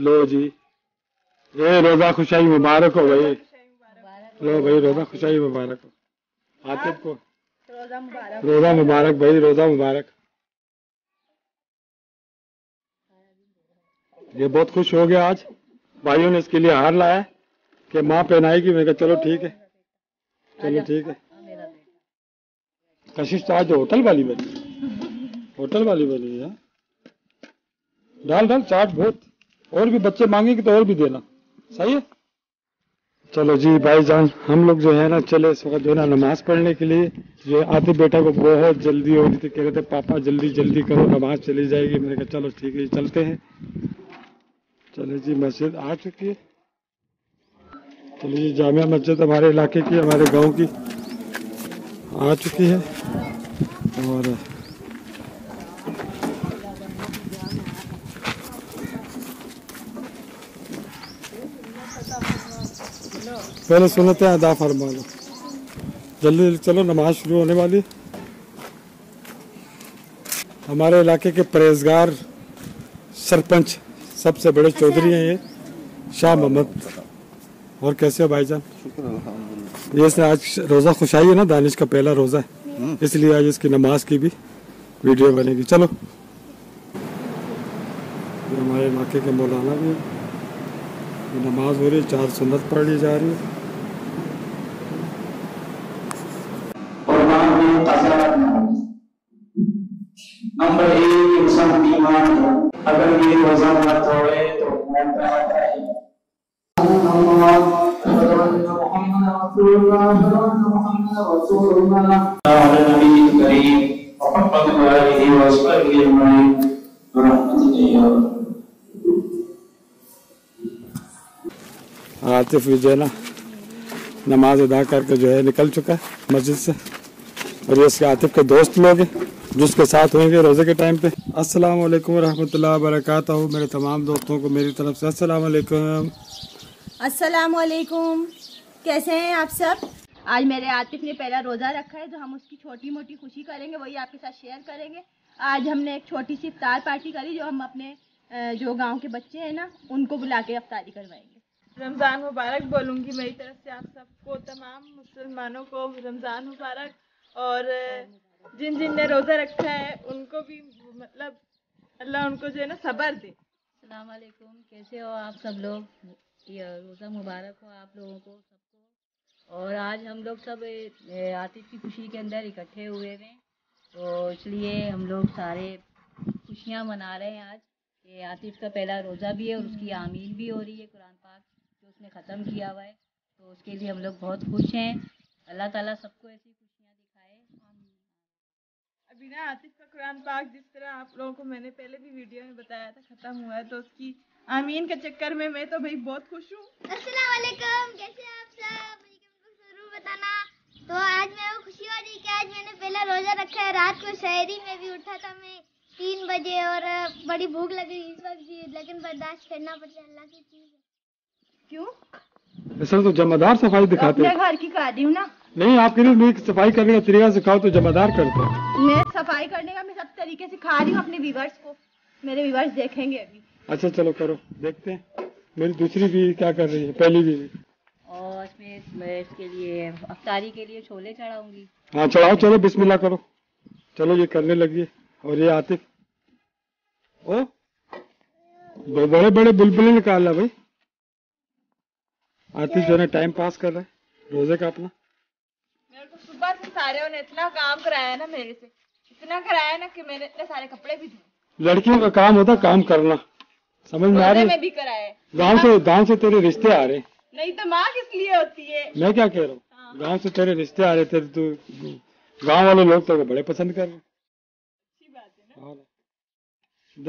लो जी, ये रोजा खुशाई मुबारक हो भाई। लो भाई रोजा खुशाई मुबारक हो आतिफ को। रोजा मुबारक भाई, रोजा मुबारक। ये बहुत खुश हो गया। आज भाइयों ने इसके लिए हार लाया कि माँ पहनाएगी, मैंने कहा चलो ठीक है, चलो ठीक है। कशिश तो आज होटल वाली बनी, होटल वाली बनी है। डाल डाल चाट बहुत, और भी बच्चे मांगेंगे तो और भी देना, सही है। चलो जी भाई जान, हम लोग जो है ना चले इस वक्त जो है ना नमाज पढ़ने के लिए। जो आतिफ बेटा को बहुत जल्दी हो रही थी, कह रहे थे पापा जल्दी जल्दी करो नमाज चली जाएगी। मैंने कहा चलो ठीक है चलते हैं। चले जी मस्जिद आ चुकी है। चलिए जी जामिया मस्जिद हमारे इलाके की, हमारे गांव की आ चुकी है। और पहले सुनते हैं अदा फरमाना, जल्दी जल्दी चलो नमाज शुरू होने वाली। हमारे इलाके के परहेजगार सरपंच सबसे बड़े चौधरी हैं ये शाह मोहम्मद। और कैसे हो भाईजान? ये आज रोज़ा खुशाई है ना, दानिश का पहला रोज़ा है, इसलिए आज इसकी नमाज की भी वीडियो बनेगी। चलो हमारे इलाके के मौलाना भी है, नमाज हो रही है, चार सुन्नत पढ़ी जा रही है। नंबर एक अगर ये रोजा व्रत हो तो मोहम्मद आतिफ जो है ना नमाज अदा करके जो है निकल चुका है मस्जिद से। और ये इसके आतिफ के दोस्त लोग हैं जिसके साथ होंगे रोज़े के टाइम पे। अस्सलाम वालेकुम रहमतुल्लाह बरकातहू। मेरे तमाम दोस्तों को मेरी तरफ से अस्सलाम वालेकुम। अस्सलाम वालेकुम, कैसे हैं आप सब? आज मेरे आतिफ ने पहला रोज़ा रखा है, तो हम उसकी छोटी मोटी खुशी करेंगे, वही आपके साथ शेयर करेंगे। आज हमने एक छोटी सी इफ्तार पार्टी करी, जो हम अपने जो गाँव के बच्चे हैं ना उनको बुला के इफ्तारी करवाएंगे। रमज़ान मुबारक बोलूँगी मेरी तरफ से आप सबको, तमाम मुसलमानों को रमज़ान मुबारक। और जिन जिन ने रोज़ा रखा है उनको भी मतलब अल्लाह उनको जो है ना सब्र दे। अस्सलाम वालेकुम, कैसे हो आप सब लोग? ये रोज़ा मुबारक हो आप लोगों को सबको। और आज हम लोग सब आतिफ की खुशी के अंदर इकट्ठे हुए हैं, तो इसलिए हम लोग सारे खुशियाँ मना रहे हैं आज। ये आतिफ का पहला रोज़ा भी है और उसकी आमीन भी हो रही है, कुरान पाक उसने ख़त्म किया हुआ है, तो उसके लिए हम लोग बहुत खुश हैं। अल्लाह ताला सबको ऐसी खुशियाँ दिखाए। अभी ना आतिफ का कुरान पाक जिस तरह आप लोगों को मैंने पहले भी वीडियो में बताया था ख़त्म हुआ है, तो उसकी आमीन के चक्कर में मैं तो भाई बहुत खुश हूँ। अस्सलाम वालेकुम, कैसे हैं आप सब? ज़रूर बताना। तो आज मेरे को खुशी हो रही है कि आज मैंने पहला रोज़ा रखा है। रात को शायरी में भी उठा था मैं 3 बजे और बड़ी भूख लगी इस वक्त भी, लेकिन बर्दाश्त करना पड़ता है, अल्लाह की चीज़। क्यों? सर तो जमादार सफाई दिखाते हैं। घर की खादी हूँ ना। नहीं आपके लिए मैं सफाई करने का तरीका सिखाओ तो जमादार करते हैं। मैं सफाई करने का मैं सब तरीके से सिखा रही हूँ अपने व्यूअर्स को, मेरे व्यूअर्स देखेंगे अभी। अच्छा चलो करो, देखते हैं मेरी दूसरी भी क्या कर रही है, पहली भी। और इसमें इसके लिए अफ्तारी के लिए छोले चढ़ाऊंगी। हाँ चढ़ाओ, चलो बिस्मिल्लाह करो। चलो ये करने लगी। और ये आतिफ ओ बड़े बड़े बुलबुल निकालना भाई। आतिफ जो है टाइम पास कर रहा है रोजे का अपना। मेरे को सुबह से सारे ने इतना काम कराया ना, मेरे से इतना कराया ना कि मैंने इतने सारे कपड़े भी धोए। लड़कियों का काम होता काम करना, समझ में आ रहा है? भी कराया। गांव से तेरे रिश्ते आ रहे। नहीं तो माँ किस लिए होती है? मैं क्या कह रहा हूँ, गाँव से तेरे रिश्ते आ रहे थे, तू गाँव वाले लोग तो बड़े पसंद कर रहे। अच्छी बात है ना।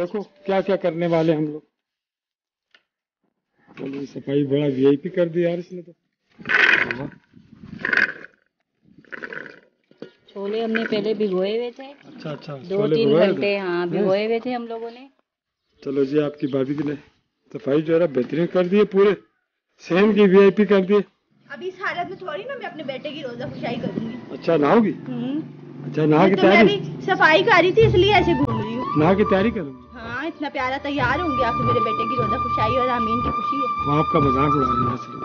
देखो क्या क्या करने वाले हम लोग। चलो सफाई बड़ा वीआईपी कर दिया यार इसने तो। छोले हमने पहले भिगोए हुए थे। अच्छा अच्छा 2-3 घंटे हाँ भिगोए हुए थे हम लोगों ने। चलो जी आपकी भाभी की ने सफाई जो है बेहतरीन कर दी है, पूरे सेम की वीआईपी कर दी। अभी इस हालत में थोड़ी ना मैं अपने बेटे की रोजा खुशाई करूँगी। अच्छा नहाओगी? अच्छा नहा की तैयारी। सफाई कर रही थी इसलिए ऐसे घूम रही हूँ। नहा की तैयारी करूँगी। यहाँ इतना प्यारा तैयार होंगे आपको मेरे बेटे की रोजा खुशाई और आमीन की खुशी है। वो आपका मजाक उड़ा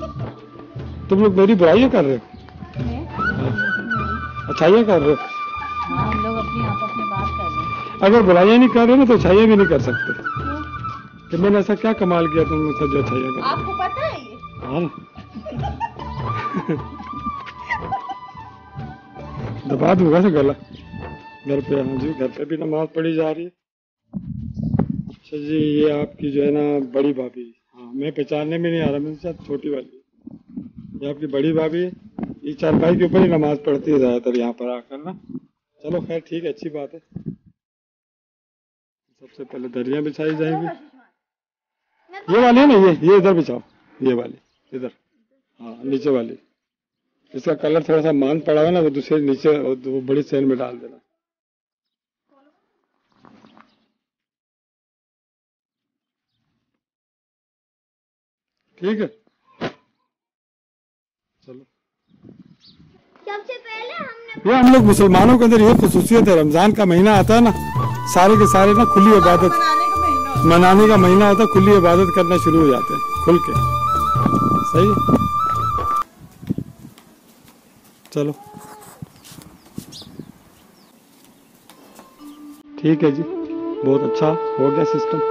रही है। तुम लोग मेरी बुराइयां कर रहे हो, अच्छाइयां कर रहे हो। हम लोग अपने आप अपने बात कर रहे हैं। अगर बुराइयां नहीं कर रहे ना तो अच्छाइयां भी नहीं कर सकते। मैंने ऐसा क्या कमाल किया तुम लोग सब जो अच्छाइयां कर, आपको पता है ये? हाँ दबा दूंगा से गला। घर पे हाँ जी, घर पे भी नमाज पढ़ी जा रही है। अच्छा जी, ये आपकी जो है ना बड़ी भाभी, हाँ मैं पहचानने में नहीं आ रहा, मेरे साथ छोटी वाली, ये आपकी बड़ी भाभी है। ये चारपाई के ऊपर ही नमाज पढ़ती है ज़्यादातर यहाँ पर आकर ना। चलो खैर ठीक है, अच्छी बात है। सबसे पहले दरियाँ बिछाई जाएंगी। ये वाली है ना, ये इधर बिछाओ, ये वाली इधर, हाँ नीचे वाली। इसका कलर थोड़ा सा मान पड़ा हुआ ना, वो दूसरे नीचे वो बड़ी चैन में डाल देना। ठीक है चलो। सबसे पहले हमने, ये हम लोग मुसलमानों के अंदर ये खुसूसियत है, रमजान का महीना आता है ना, सारे के सारे ना खुली इबादत मनाने का महीना होता है, खुली इबादत करना शुरू हो जाते हैं खुल के। सही है चलो ठीक है जी, बहुत अच्छा हो गया सिस्टम।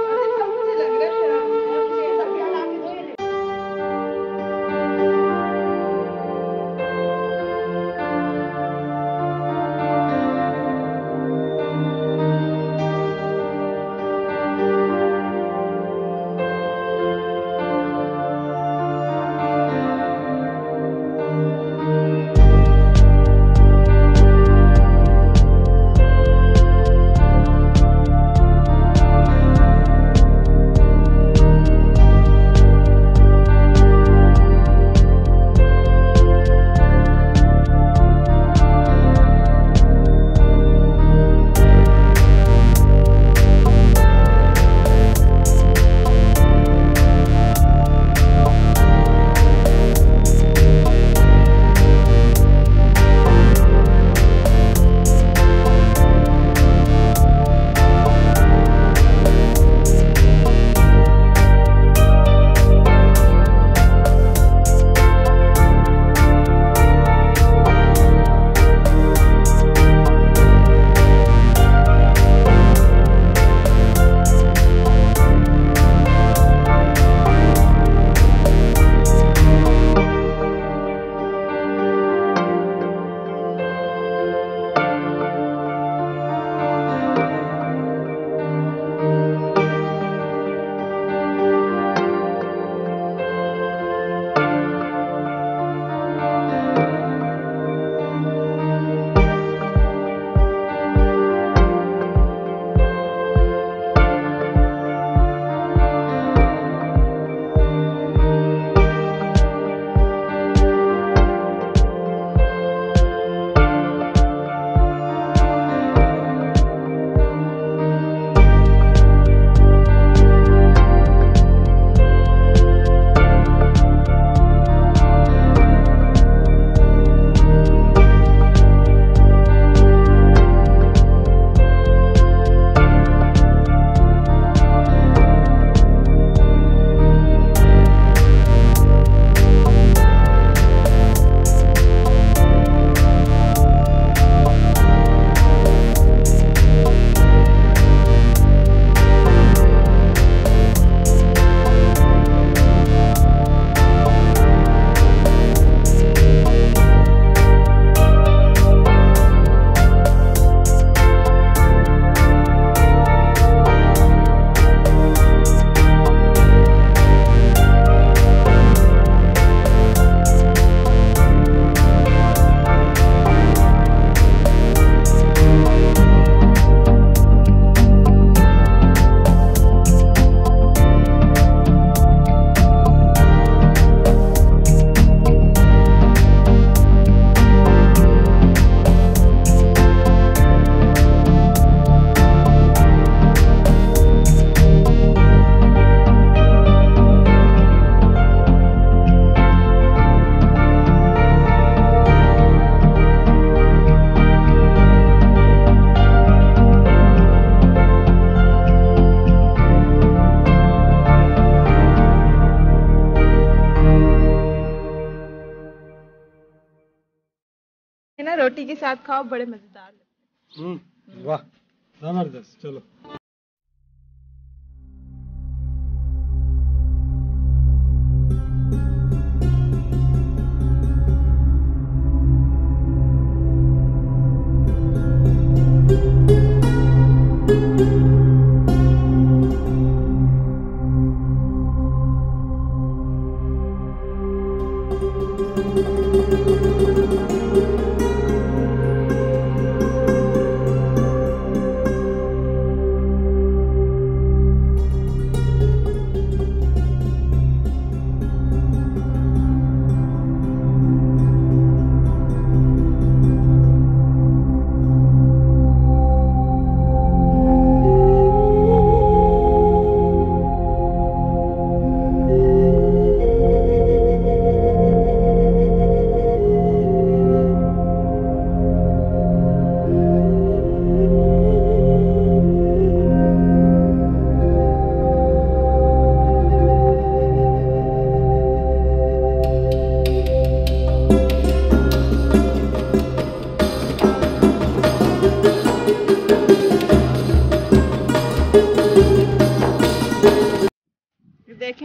रोटी के साथ खाओ, बड़े मजेदार। वाह जबरदस्त। चलो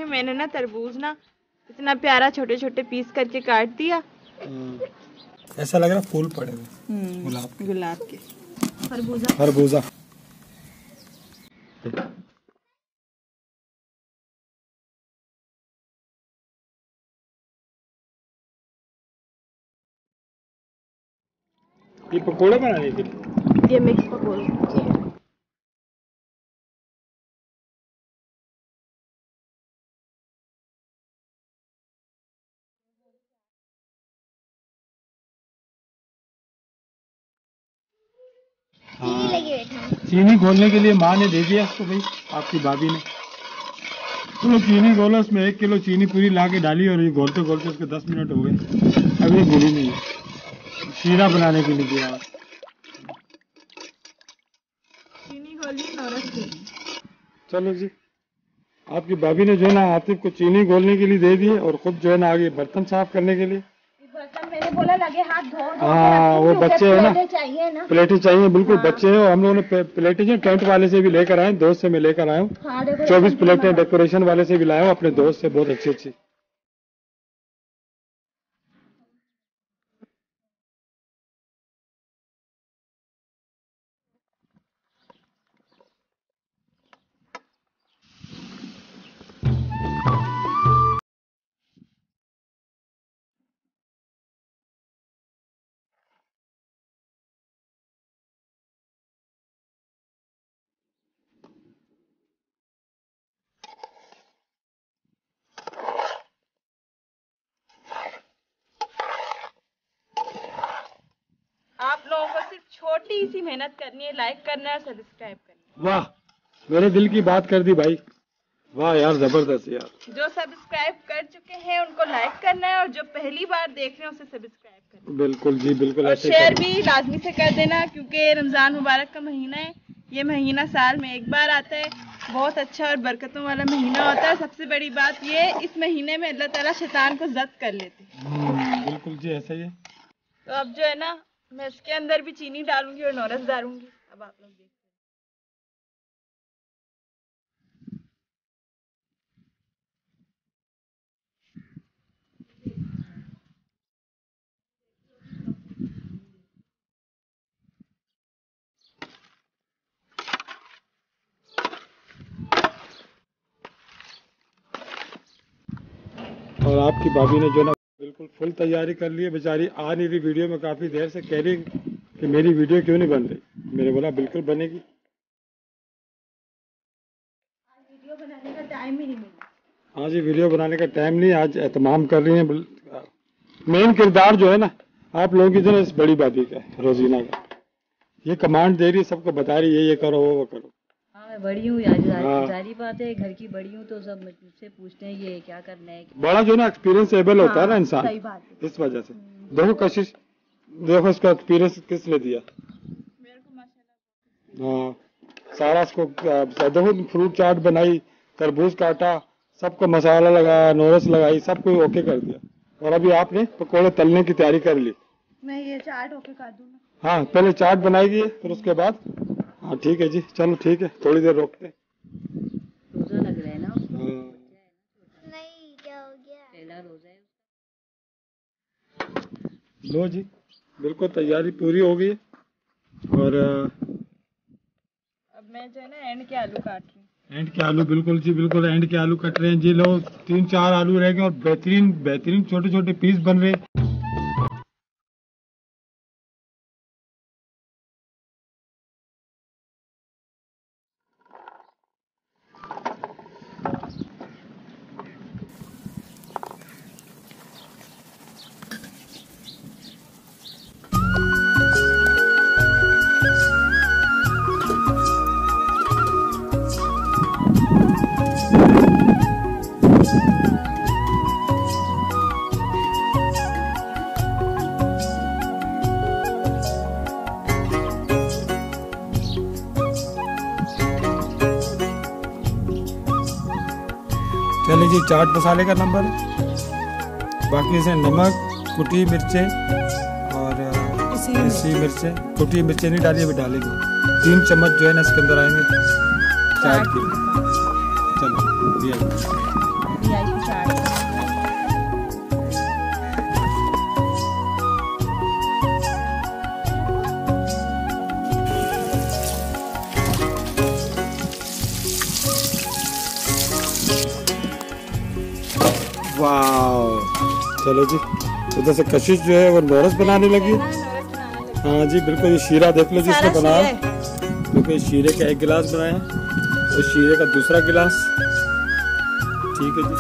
मैंने ना तरबूज ना इतना प्यारा छोटे छोटे पीस करके काट दिया। ऐसा लग रहा फूल पड़े हुए गुलाब के। खरबूजा ये पकौड़े बना रही थी, ये मिक्स पकौड़े। चीनी घोलने के लिए माँ ने दे दिया इसको भाई, आपकी भाभी ने। चलो चीनी घोलो, उसमें 1 किलो चीनी पूरी ला के डाली और ये घोलते घोलते उसके 10 मिनट हो गए। अब ये घुली नहीं है, शीरा बनाने के लिए दिया। चीनी घोली। चलो जी, आपकी भाभी ने जो है ना आतिफ को चीनी घोलने के लिए दे दी और खुद जो है ना आगे बर्तन साफ करने के लिए। बोला लगे हाथ धो। हाँ वो बच्चे है ना, चाहिए ना प्लेटें चाहिए, बिल्कुल। हाँ। बच्चे हैं, हम लोगों ने प्लेटें जो टेंट वाले से भी लेकर आए, दोस्त से मैं लेकर आया हूँ। हाँ, 24 प्लेटें डेकोरेशन वाले से भी लाया हूँ, अपने दोस्त से, बहुत अच्छी। छोटी सी मेहनत करनी है, लाइक करना है, सब्सक्राइब करना। वाह मेरे दिल की बात कर दी भाई, वाह यार जबरदस्त यार। जो सब्सक्राइब कर चुके हैं उनको लाइक करना है और जो पहली बार देख रहे हैं उसे सब्सक्राइब करना है। बिल्कुल जी बिल्कुल। और शेयर भी लाजमी से कर देना, क्योंकि रमजान मुबारक का महीना है। ये महीना साल में एक बार आता है, बहुत अच्छा और बरकतों वाला महीना होता है। सबसे बड़ी बात ये, इस महीने में अल्लाह ताला शैतान को जब्त कर लेते हैं। बिल्कुल जी ऐसा ही है। तो अब जो है ना मैं इसके अंदर भी चीनी डालूंगी और नौरस डालूंगी। अब आप लोग देखिए। और आपकी भाभी ने जो ना बिल्कुल फुल तैयारी कर ली है। बेचारी आ नहीं रही वीडियो में, काफी देर से कह रही कि मेरी वीडियो क्यों नहीं बन रही। मैंने बोला बिल्कुल बनेगी। आज वीडियो बनाने का टाइम ही नहीं मिला। हाँ जी वीडियो बनाने का टाइम नहीं, आज एहतमाम कर रही है। मेन किरदार जो है ना आप लोगों की जो है इस बड़ी भाभी का है, रोजीना का। ये कमांड दे रही है, सबको बता रही है ये करो वो करो। बड़ी हूँ यार, सारी बात है, घर की बड़ी हूँ तो सब मुझसे पूछते हैं ये क्या करना है। बड़ा जो ना एक्सपीरियंस एबल होता है ना इंसान, इस वजह से। देखो कशिश, देखो इसका एक्सपीरियंस किसने दिया। हाँ सारा इसको देखो, फ्रूट चाट बनाई, तरबूज काटा, सबको मसाला लगाया, नोरस लगाई, सब कोई ओके कर दिया। और अभी आपने पकौड़े तलने की तैयारी कर ली। मैं ये चाट ओके कर दूंगा। हाँ पहले चाट बनाएगी फिर उसके बाद। हाँ ठीक है जी, चलो ठीक है, थोड़ी देर रोकते। रोजा लग रहा है ना? नहीं क्या हो गया? पहला रोजा है। लो जी बिल्कुल तैयारी पूरी हो गई और अब मैं जो है ना एंड के आलू काट रही हूँ। एंड के आलू, बिल्कुल जी बिल्कुल एंड के आलू कट रहे हैं जी। लो 3-4 आलू रह गए और बेहतरीन बेहतरीन छोटे छोटे पीस बन रहे हैं। चले जी चाट मसाले का नंबर, बाकी से नमक, कुटी मिर्चें और इसी मिर्चें, कुटी मिर्चें नहीं डालिए, अभी डालेंगे 3 चम्मच जो है ना इसके अंदर आएंगे चाट के। चलो चलो जी उधर से कशिश जो है वो नोरस बनाने लगी। हाँ जी बिल्कुल, ये शीरा देख लो जी, इसने बनाया देखो, शीरे का 1 गिलास बनाया और शीरे का 2 गिलास। ठीक है जी,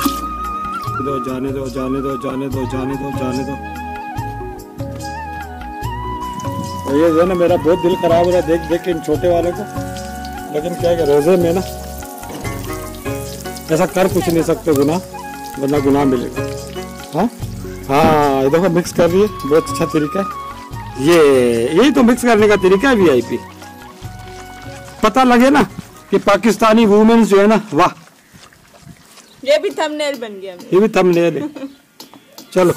दो जाने दो जाने दो जाने दो जाने दो जाने दो। और ये जो है ना मेरा बहुत दिल खराब हो रहा है देख देख के इन छोटे वालों को, लेकिन क्या है रोजे में ना ऐसा कर कुछ नहीं सकते गुनाह, वरना गुनाह मिलेगा। हाँ हाँ ये देखो मिक्स कर रही है, बहुत अच्छा तरीका है ये, यही तो मिक्स करने का तरीका है वीआईपी। पता लगे ना कि पाकिस्तानी वुमेन्स जो है ना, वाह ये भी थंबनेल बन गया, ये भी थंबनेल है। चलो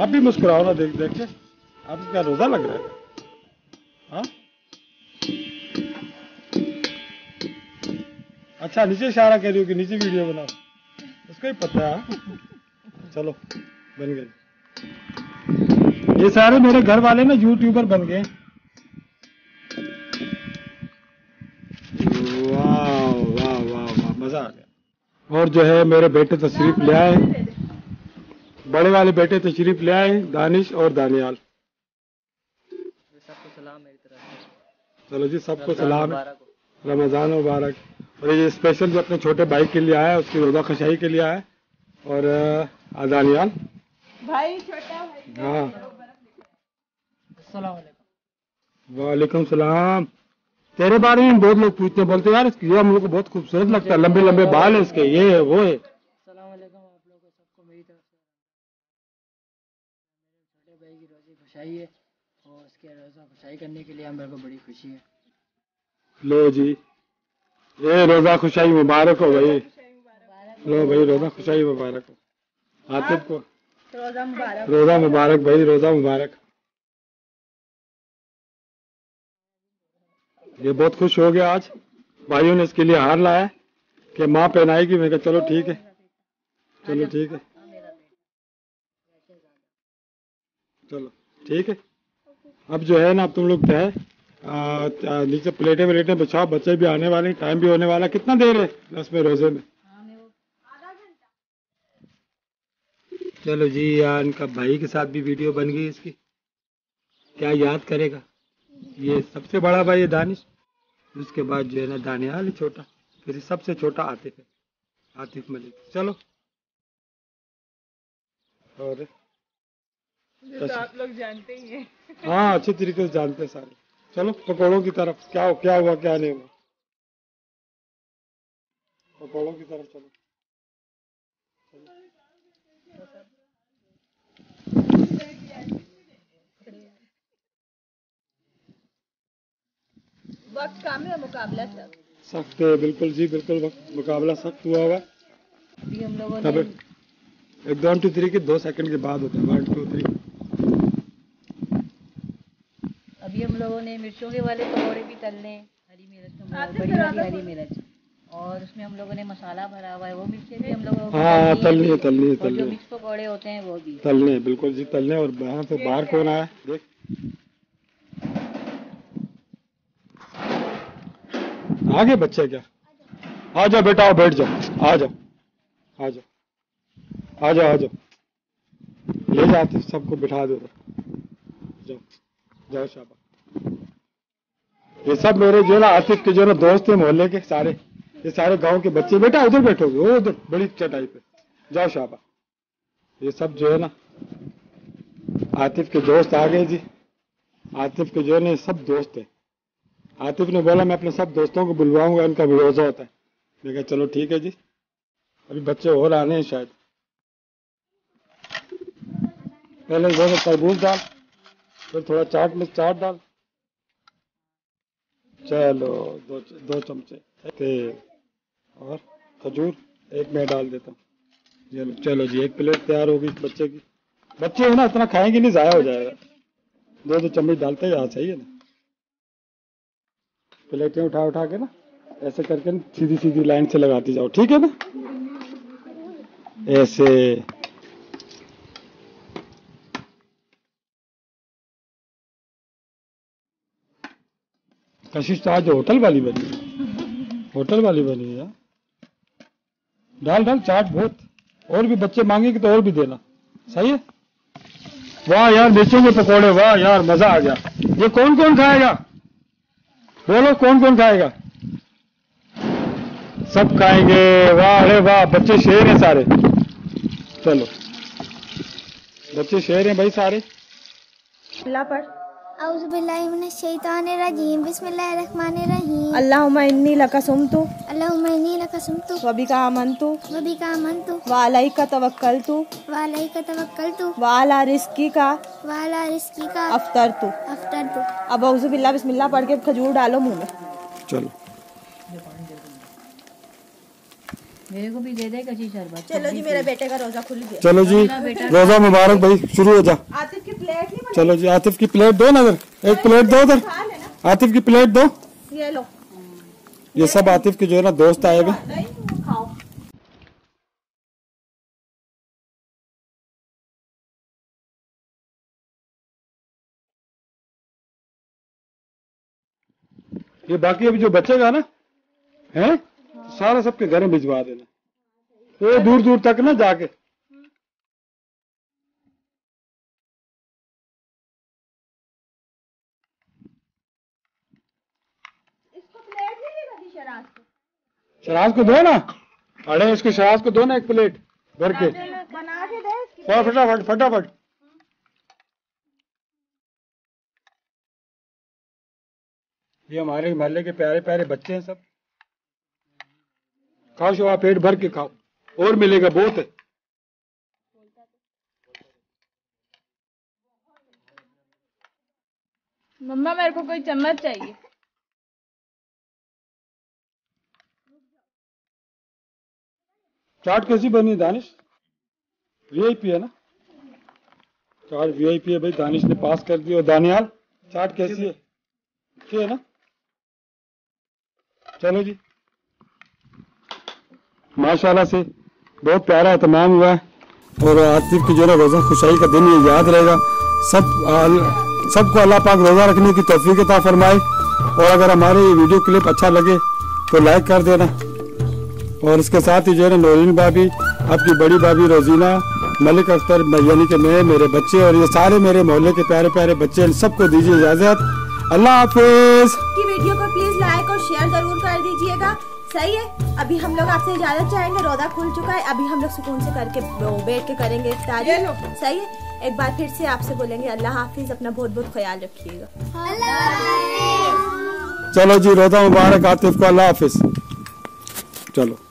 आप भी मुस्कुराओ ना देख देख के, आपको क्या रोजा लग रहा है? हाँ अच्छा, नीचे इशारा कर रही हो कि नीचे वीडियो बनाओ, उसको ही पता है। चलो बन गए, ये सारे मेरे घर वाले ना यूट्यूबर बन गए। वाह वाह वाह वाह, मजा आ गया। और जो है मेरे बेटे तशरीफ ले आए, बड़े वाले बेटे तशरीफ ले आए, दानिश और दानियाल। सबको सलाम मेरी तरफ। चलो जी सबको सलाम, रमजान मुबारक। और ये स्पेशल जो अपने छोटे भाई के लिए आया है, उसकी रोजा खशाई के लिए आया है। और आदानियाल भाई छोटा भाई, हाँ अस्सलाम वालेकुम। वालेकुम सलाम। तेरे बारे में बहुत लोग पूछते हैं, बोलते हैं यार ये हम लोग को बहुत खूबसूरत लगता है, लंबे लंबे बाल है इसके, ये है वो है। अस्सलाम वालेकुम आप लोगों को सबको मेरी तरफ से, मेरे छोटे भाई की रोजा खशाई है और उसके रोजा खशाई करने के लिए हम लोग को बड़ी खुशी है। लो जी ये रोजा खुशाई मुबारक हो भाई, लो भाई रोजा खुशाई मुबारक हो आतिफ को, रोजा मुबारक भाई, रोजा मुबारक। ये बहुत खुश हो गया, आज भाइयों ने इसके लिए हार लाया कि माँ पहनाएगी, मैं कहा चलो ठीक है, चलो ठीक है, चलो ठीक है। अब जो है ना अब तुम लोग तय नीचे प्लेटें व्लेटें बिछाओ, बच्चे भी आने वाले, टाइम भी होने वाला। कितना देर है बस में रोजे में? आधा घंटा। चलो जी यार इनका भाई के साथ भी वीडियो बन गई इसकी, क्या याद करेगा ये सबसे बड़ा भाई है दानिश, उसके बाद जो है ना दानियाल छोटा, फिर सबसे छोटा आतिफ है, आतिफ मलिक। चलो और तो आप लोग जानते ही है। हाँ अच्छे तरीके से जानते हैं सारे। चलो पकौड़ों की तरफ, क्या हुआ क्या नहीं हुआ, पकौड़ों की तरफ चलो। वक्त काम है, मुकाबला सख्त है, बिल्कुल जी बिल्कुल, वक्त मुकाबला सख्त हुआ हुआ। हम लोगों ने एक 1 2 3 के 2 सेकंड के बाद होता है 1 2 3। अभी हम लोगों ने मिर्चों के वाले पकौड़े भी तल लें, हरी मिर्च, बड़ी वाली हरी मिर्च, और उसमें हम लोगों ने मसाला भरा हुआ है वो मिर्चें भी हम लोगों हाँ तलने मिक्स पकौड़े होते हैं वो भी तलने, बिल्कुल जी तलने। और वहाँ से बाहर कौन आया देख, आगे बच्चे क्या, आ जाओ बेटा, आओ बैठ जाओ, आ जाओ आ जाओ आ जाओ आ जाओ, ले जाते सबको बिठा दो, जाओ जाओ शाबा। ये सब मेरे जो ना आतिफ के जो ना दोस्त हैं मोहल्ले के सारे, ये सारे गांव के बच्चे, बेटा उधर बैठोगे वो उधर बड़ी चटाई पे, जाओ शाबा। ये सब जो है ना आतिफ के दोस्त आ गए जी, आतिफ के जो ना सब दोस्त है। आतिफ ने बोला मैं अपने सब दोस्तों को बुलवाऊंगा, इनका भी रोजा होता है। मैं कहा चलो ठीक है जी, अभी बच्चे और आने हैं शायद। पहले जो है तरबूज डाल, फिर थोड़ा चाट में चाट डाल, चलो 2 चमचे तेल और खजूर एक में डाल देता हूँ। चलो जी 1 प्लेट तैयार होगी बच्चे की। बच्चे है ना इतना खाएंगे नहीं, ज़ाया हो जाएगा। 2 चम्मच डालते हैं, यहाँ सही है ना। प्लेटें उठा उठा के ना ऐसे करके ना सीधी सीधी लाइन से लगाती जाओ, ठीक है ना, ऐसे। कशिश तो आज होटल वाली बनी है, होटल वाली बनी है। डाल डाल चाट बहुत, और भी बच्चे मांगेंगे तो और भी देना, सही है। वाह यार मिर्चों के पकौड़े, वाह यार मजा आ गया। ये कौन कौन खाएगा बोलो, कौन कौन खाएगा? सब खाएंगे, वाह अरे वाह, बच्चे शेर हैं सारे। चलो बच्चे शेर हैं भाई सारे। अल्लाहुम्मा इन्नी लका सुमतु वबिका आमनतु वालैका तवक्कलतु वाला रिस्किका अफ्तरतु। अब औज़ु बिल्लाह बिस्मिल्लाह पढ़ के खजूर डालो मुंह में। चलो मेरे को भी दे दे कच्ची शरबत। चलो जी मेरे बेटे का रोजा खुल गया। चलो जी रोजा मुबारक भाई, शुरू हो जा। आतिफ की प्लेट नहीं, चलो जी आतिफ की प्लेट दो ना, अगर 1 प्लेट दो उधर, आतिफ की प्लेट दो। ये लो, ये सब आतिफ के जो है ना दोस्त आए हुए। ये बाकी अभी जो बचेगा ना है सारा सबके घर में भिजवा देना, तो दूर दूर तक ना जाके। इसको प्लेट नहीं शराज को दो ना, अरे इसको शराज को दो ना 1 प्लेट भर के बना के दे फटाफट फटाफट। ये हमारे मोहल्ले के प्यारे प्यारे बच्चे हैं सब, खाओ शवा पेट भर के खाओ, और मिलेगा बहुत है। मम्मा मेरे को कोई चम्मच चाहिए। चाट कैसी बनी दानिश? वीआईपी है ना चाट, वीआईपी है भाई, दानिश ने पास कर दी। और दानियाल चाट कैसी है? ठीक है ना। चलो जी माशाल्लाह से बहुत प्यारा तमाम हुआ है। और आतिफ की जो है रोज़ा खुशाई का दिन ये याद रहेगा। सबको अल्लाह पाक रोज़ा रखने की तौफीक अता फरमाए। और अगर हमारे ये वीडियो क्लिप अच्छा लगे तो लाइक कर देना। और इसके साथ ही जो है ना नौरीन भाभी, आपकी बड़ी भाभी रोज़ीना मलिक, अख्तर यानी कि मैं, मेरे बच्चे और ये सारे मेरे मोहल्ले के प्यारे प्यारे बच्चे, इन सबको दीजिए इजाज़त। अल्लाह हाफिज़। की वीडियो को प्लीज़ लाइक और शेयर ज़रूर कर दीजिएगा, सही है। अभी हम लोग आपसे इजाजत चाहेंगे, रोजा खुल चुका है, अभी हम लोग सुकून से करके बैठ के करेंगे इफ्तारी, सही है। एक बार फिर से आपसे बोलेंगे अल्लाह हाफिज, अपना बहुत बहुत ख्याल रखिएगा। चलो जी रोजा मुबारक आतिफ को, अल्लाह हाफिज। चलो।